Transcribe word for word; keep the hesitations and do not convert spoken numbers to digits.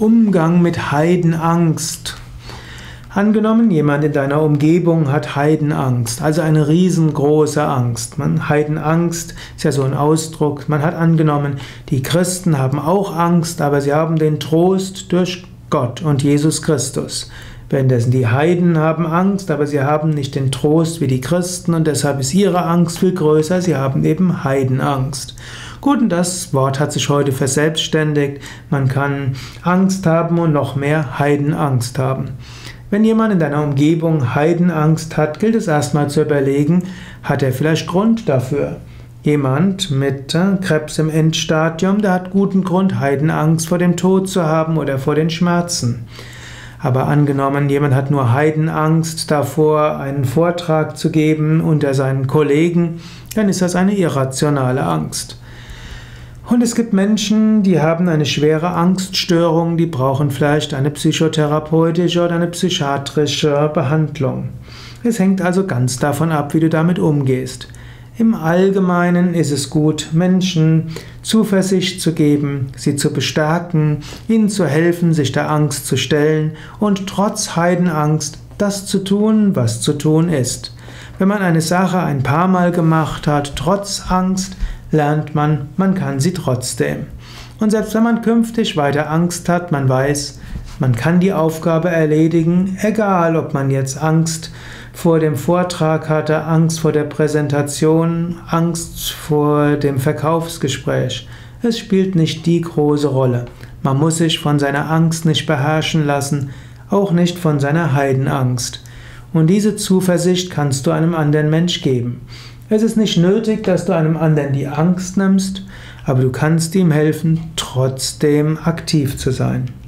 Umgang mit Heidenangst. Angenommen, jemand in deiner Umgebung hat Heidenangst, also eine riesengroße Angst. Man, Heidenangst ist ja so ein Ausdruck. Man hat angenommen, die Christen haben auch Angst, aber sie haben den Trost durch Gott und Jesus Christus. Währenddessen die Heiden haben Angst, aber sie haben nicht den Trost wie die Christen und deshalb ist ihre Angst viel größer. Sie haben eben Heidenangst. Gut, und das Wort hat sich heute verselbstständigt. Man kann Angst haben und noch mehr Heidenangst haben. Wenn jemand in deiner Umgebung Heidenangst hat, gilt es erstmal zu überlegen, hat er vielleicht Grund dafür? Jemand mit Krebs im Endstadium, der hat guten Grund, Heidenangst vor dem Tod zu haben oder vor den Schmerzen. Aber angenommen, jemand hat nur Heidenangst davor, einen Vortrag zu geben unter seinen Kollegen, dann ist das eine irrationale Angst. Und es gibt Menschen, die haben eine schwere Angststörung, die brauchen vielleicht eine psychotherapeutische oder eine psychiatrische Behandlung. Es hängt also ganz davon ab, wie du damit umgehst. Im Allgemeinen ist es gut, Menschen Zuversicht zu geben, sie zu bestärken, ihnen zu helfen, sich der Angst zu stellen und trotz Heidenangst das zu tun, was zu tun ist. Wenn man eine Sache ein paar Mal gemacht hat, trotz Angst, lernt man, man kann sie trotzdem. Und selbst wenn man künftig weiter Angst hat, man weiß, man kann die Aufgabe erledigen, egal ob man jetzt Angst vor dem Vortrag hatte, Angst vor der Präsentation, Angst vor dem Verkaufsgespräch. Es spielt nicht die große Rolle. Man muss sich von seiner Angst nicht beherrschen lassen, auch nicht von seiner Heidenangst. Und diese Zuversicht kannst du einem anderen Mensch geben. Es ist nicht nötig, dass du einem anderen die Angst nimmst, aber du kannst ihm helfen, trotzdem aktiv zu sein.